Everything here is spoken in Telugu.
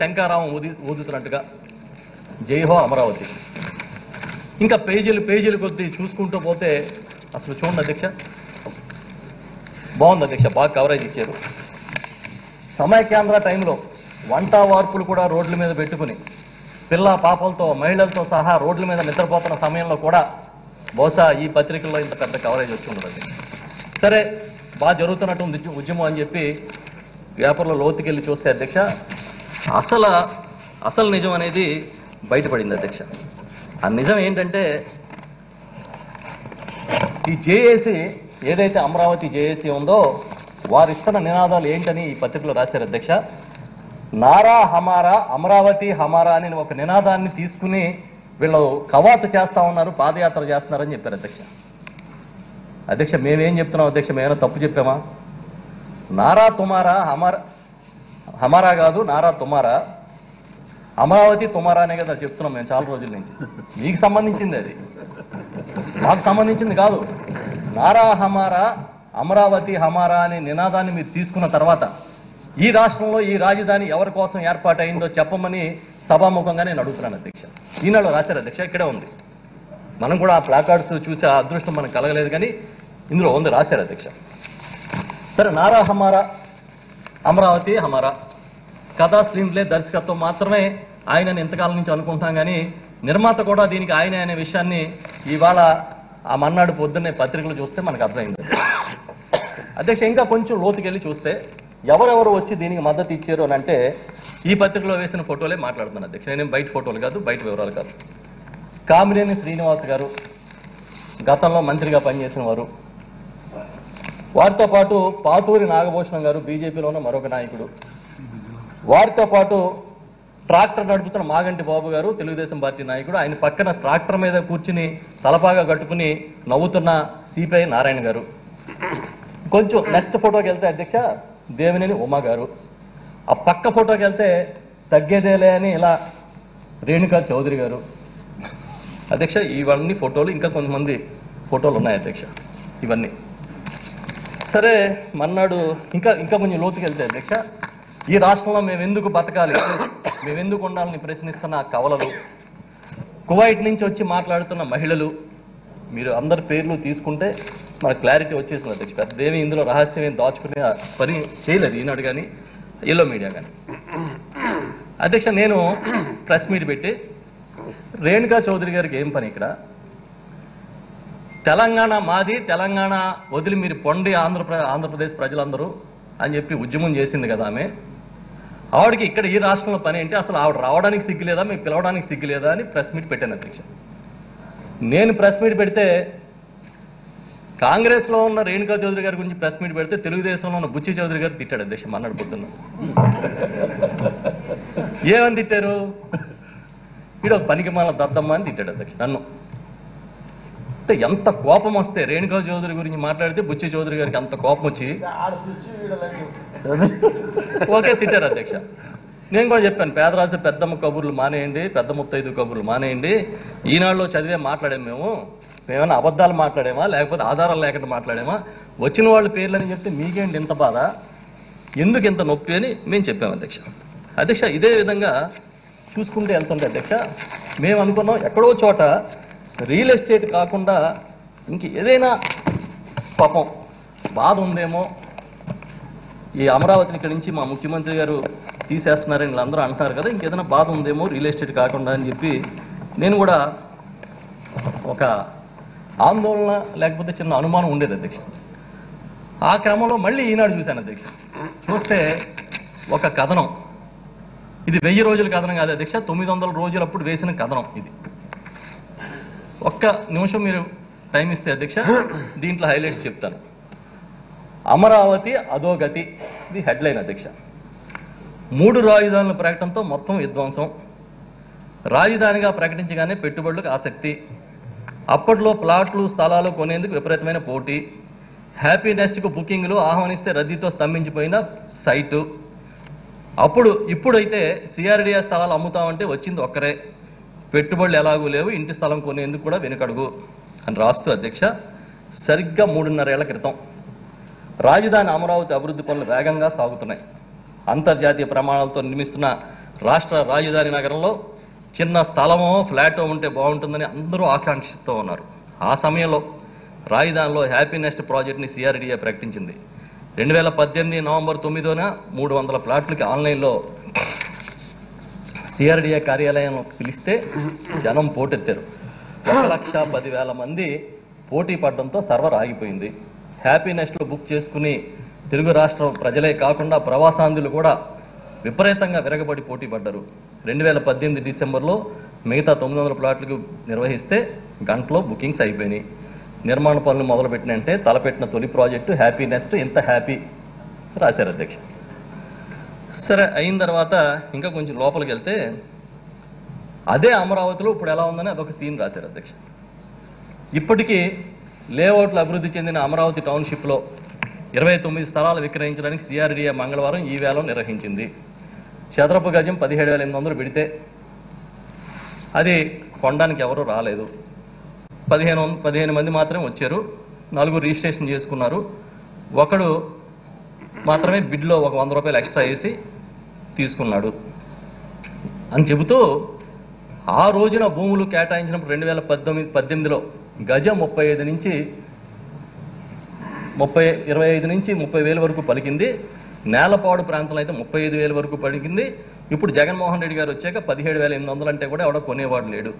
శంకారావం ఊదుతున్నట్టుగా జైహో అమరావతి ఇంకా పేజీలు కొద్ది చూసుకుంటూ పోతే అసలు చూడండి అధ్యక్ష బాగుంది అధ్యక్ష బాగా కవరేజ్ ఇచ్చారు సమైక్యాంధ్ర టైంలో వంటా వార్పులు కూడా రోడ్ల మీద పెట్టుకొని పిల్ల పాపలతో మహిళలతో సహా రోడ్ల మీద నిద్రపోతున్న సమయంలో కూడా బోసా ఈ పత్రికల్లో ఇంత పెద్ద కవరేజ్ వచ్చింది సరే బాగా జరుగుతున్నట్టు ఉద్యమం అని చెప్పి వ్యాపారంలో లోతుకి వెళ్ళి చూస్తే అధ్యక్ష అసలు నిజం అనేది బయటపడింది అధ్యక్ష ఆ నిజం ఏంటంటే ఈ జేఏసీ ఏదైతే అమరావతి జేఏసీ ఉందో వారు ఇస్తున్న నినాదాలు ఏంటని ఈ పత్రికలో రాశారు అధ్యక్ష నారా హమారా అమరావతి హమారా అని ఒక నినాదాన్ని తీసుకుని వీళ్ళు కవాతు చేస్తూ ఉన్నారు పాదయాత్ర చేస్తున్నారని చెప్పారు అధ్యక్ష అధ్యక్ష మేమేం చెప్తున్నాం అధ్యక్ష మేమైనా తప్పు చెప్పామా నారా తుమారా హమారా కాదు నారా తుమారా అమరావతి తుమారా అనే కదా చెప్తున్నాం మేము చాలా రోజుల నుంచి మీకు సంబంధించింది అది మాకు సంబంధించింది కాదు నారా హమారా అమరావతి హమారా అనే నినాదాన్ని మీరు తీసుకున్న తర్వాత ఈ రాష్ట్రంలో ఈ రాజధాని ఎవరి కోసం ఏర్పాటైందో చెప్పమని సభాముఖంగా నేను అడుగుతున్నాను అధ్యక్ష ఈనాడు రాశారు అధ్యక్ష ఇక్కడే ఉంది మనం కూడా ఆ ప్లాకార్డ్స్ చూసే అదృష్టం మనకు కలగలేదు కానీ ఇందులో ఉంది రాశారు అధ్యక్ష సరే నారా హమారా అమరావతి హమారా కథా స్క్రీన్ ప్లే దర్శకత్వం మాత్రమే ఆయనని ఎంతకాలం నుంచి అనుకుంటున్నాం కానీ నిర్మాత కూడా దీనికి ఆయన అనే విషయాన్ని ఇవాళ ఆ మన్నాడు పొద్దున్నే పత్రికలు చూస్తే మనకు అర్థమైంది అధ్యక్ష ఇంకా కొంచెం లోతుకెళ్ళి చూస్తే ఎవరెవరు వచ్చి దీనికి మద్దతు ఇచ్చారు అని అంటే ఈ పత్రికలో వేసిన ఫోటోలే మాట్లాడుతున్నాను అధ్యక్ష నేనేం బయట ఫోటోలు కాదు బయట వివరాలు కాదు కామినేని శ్రీనివాస్ గారు గతంలో మంత్రిగా పనిచేసిన వారు వారితో పాటు పాతూరి నాగభూషణం గారు బీజేపీలో ఉన్న మరొక నాయకుడు వారితో పాటు ట్రాక్టర్ నడుపుతున్న మాగంటి బాబు గారు తెలుగుదేశం పార్టీ నాయకుడు ఆయన పక్కన ట్రాక్టర్ మీద కూర్చుని తలపాగా కట్టుకుని నవ్వుతున్న సిపిఐ నారాయణ గారు కొంచెం నెక్స్ట్ ఫోటోకి వెళ్తే అధ్యక్ష దేవినేని ఉమా గారు ఆ పక్క ఫోటోకి వెళ్తే తగ్గేదేలే అని ఇలా రేణుకా చౌదరి గారు అధ్యక్ష ఇవన్నీ ఫోటోలు ఇంకా కొంతమంది ఫోటోలు ఉన్నాయి అధ్యక్ష ఇవన్నీ సరే మన్నాడు ఇంకా ఇంకా కొంచెం లోతుకి వెళ్తే అధ్యక్ష ఈ రాష్ట్రంలో మేమెందుకు బతకాలి మేమెందుకు ఉండాలని ప్రశ్నిస్తున్న ఆ కవలలు కువైట్ నుంచి వచ్చి మాట్లాడుతున్న మహిళలు మీరు అందరి పేర్లు తీసుకుంటే మనకు క్లారిటీ వచ్చేసింది అధ్యక్ష పెద్దదేమి ఇందులో రహస్యం ఏం దాచుకునే పని చేయలేదు ఈనాడు కానీ ఎల్లో మీడియా కానీ అధ్యక్ష నేను ప్రెస్ మీట్ పెట్టి రేణుకా చౌదరి గారికి ఏం పని ఇక్కడ తెలంగాణ మాది తెలంగాణ వదిలి మీరు పొండి ఆంధ్రప్రదేశ్ ప్రజలందరూ అని చెప్పి ఉద్యమం చేసింది కదా ఆమె ఆవిడకి ఇక్కడ ఈ రాష్ట్రంలో పని ఏంటి అసలు ఆవిడ రావడానికి సిగ్గులేదా మేము పిలవడానికి సిగ్గులేదా అని ప్రెస్ మీట్ పెట్టాను అధ్యక్ష నేను ప్రెస్ మీట్ పెడితే కాంగ్రెస్లో ఉన్న రేణుకా చౌదరి గారి గురించి ప్రెస్ మీట్ పెడితే తెలుగుదేశంలో ఉన్న బుచ్చి చౌదరి గారు తిట్టాడు అధ్యక్ష మన్నాడు పొద్దున్న ఏమని తిట్టారు వీడు ఒక పనికి మన దద్దమ్మ అని తిట్టాడు అధ్యక్ష నన్ను అంటే ఎంత కోపం వస్తే రేణుకా చౌదరి గురించి మాట్లాడితే బుచ్చి చౌదరి గారికి అంత కోపం వచ్చి ఓకే తిట్టారు అధ్యక్ష నేను కూడా చెప్పాను పేదరాశి పెద్దమ్మ కబుర్లు మానేయండి పెద్ద ముత్తైదు కబుర్లు మానేయండి ఈనాడులో చదివే మాట్లాడాము మేమేమైనా అబద్ధాలు మాట్లాడామా లేకపోతే ఆధారాలు లేకుండా మాట్లాడామా వచ్చిన వాళ్ళ పేర్లు అని చెప్తే మీకేంటి ఇంత బాధ ఎందుకు ఇంత నొప్పి అని మేము చెప్పాము అధ్యక్ష అధ్యక్ష ఇదే విధంగా చూసుకుంటే వెళ్తుంటే అధ్యక్ష మేము అనుకున్నాం ఎక్కడో చోట రియల్ ఎస్టేట్ కాకుండా ఇంక ఏదైనా పాపం బాధ ఉందేమో ఈ అమరావతిని ఇక్కడి నుంచి మా ముఖ్యమంత్రి గారు తీసేస్తున్నారని వీళ్ళందరూ అంటున్నారు కదా ఇంకేదైనా బాధ ఉందేమో రియల్ ఎస్టేట్ కాకుండా అని చెప్పి నేను కూడా ఒక ఆందోళన లేకపోతే చిన్న అనుమానం ఉండేది అధ్యక్ష ఆ క్రమంలో మళ్ళీ ఈనాడు చూశాను అధ్యక్ష చూస్తే ఒక కథనం ఇది 1000 రోజుల కథనం కాదు అధ్యక్ష 900 రోజులప్పుడు వేసిన కథనం ఇది ఒక్క నిమిషం మీరు టైం ఇస్తే అధ్యక్ష దీంట్లో హైలైట్స్ చెప్తాను అమరావతి అధోగతి ఇది హెడ్లైన్ అధ్యక్ష 3 రాజధానుల ప్రకటనతో మొత్తం విధ్వంసం రాజధానిగా ప్రకటించగానే పెట్టుబడులకు ఆసక్తి అప్పట్లో ప్లాట్లు స్థలాలు కొనేందుకు విపరీతమైన పోటీ హ్యాపీ నెస్ట్కు బుకింగ్లు ఆహ్వానిస్తే రద్దీతో స్తంభించిపోయిన సైటు అప్పుడు ఇప్పుడైతే సిఆర్డీఏ స్థలాలు అమ్ముతామంటే వచ్చింది ఒక్కరే పెట్టుబడులు ఎలాగూ లేవు ఇంటి స్థలం కొనేందుకు కూడా వెనుకడుగు అని రాస్తూ అధ్యక్ష సరిగ్గా 3.5 ఏళ్ల క్రితం రాజధాని అమరావతి అభివృద్ధి పనులు వేగంగా సాగుతున్నాయి అంతర్జాతీయ ప్రమాణాలతో నిర్మిస్తున్న రాష్ట్ర రాజధాని నగరంలో చిన్న స్థలమో ఫ్లాటో ఉంటే బాగుంటుందని అందరూ ఆకాంక్షిస్తూ ఉన్నారు. ఆ సమయంలో రాజధానిలో హ్యాపీ నెస్ట్ ప్రాజెక్ట్ని సిఆర్డీఏ ప్రకటించింది. 2018 నవంబర్ 9న 300 ప్లాట్లకి ఆన్లైన్లో సిఆర్డీఏ కార్యాలయం పిలిస్తే జనం పోటెత్తారు. 1,10,000 మంది పోటీ పడడంతో సర్వర్ ఆగిపోయింది. హ్యాపీ నెస్ట్లో బుక్ చేసుకుని తెలుగు రాష్ట్రం ప్రజలే కాకుండా ప్రవాసాంధ్రులు కూడా విపరీతంగా విరగబడి పోటీ పడ్డారు. 2018 డిసెంబర్లో మిగతా 900 ప్లాట్లకు నిర్వహిస్తే గంటలో బుకింగ్స్ అయిపోయినాయి. నిర్మాణ పనులు మొదలుపెట్టినంటే తలపెట్టిన తొలి ప్రాజెక్టు హ్యాపీ నెస్ట్ ఇంత హ్యాపీ రాశారు అధ్యక్ష. సరే అయిన తర్వాత ఇంకా కొంచెం లోపలికి వెళ్తే అదే అమరావతిలో ఇప్పుడు ఎలా ఉందని అదొక సీన్ రాశారు అధ్యక్ష. ఇప్పటికీ లేఅవుట్లు అభివృద్ధి చెందిన అమరావతి టౌన్షిప్లో 29 స్థలాలు విక్రయించడానికి సిఆర్డీఏ మంగళవారం ఈ వేళ నిర్వహించింది. చదరపు గజం 17,800 పెడితే అది కొనడానికి ఎవరూ రాలేదు. 15 మంది మాత్రమే వచ్చారు. 4 రిజిస్ట్రేషన్ చేసుకున్నారు. ఒకడు మాత్రమే బిడ్లో ₹100 ఎక్స్ట్రా వేసి తీసుకున్నాడు అని చెబుతూ ఆ రోజున భూములు కేటాయించినప్పుడు 2018లో గజం 35 నుంచి 30,000 వరకు పలికింది. నేలపాడు ప్రాంతంలో అయితే 35,000 వరకు పలికింది. ఇప్పుడు జగన్మోహన్ రెడ్డి గారు వచ్చాక 17,800 అంటే కూడా ఎవడో కొనేవాడు లేడు.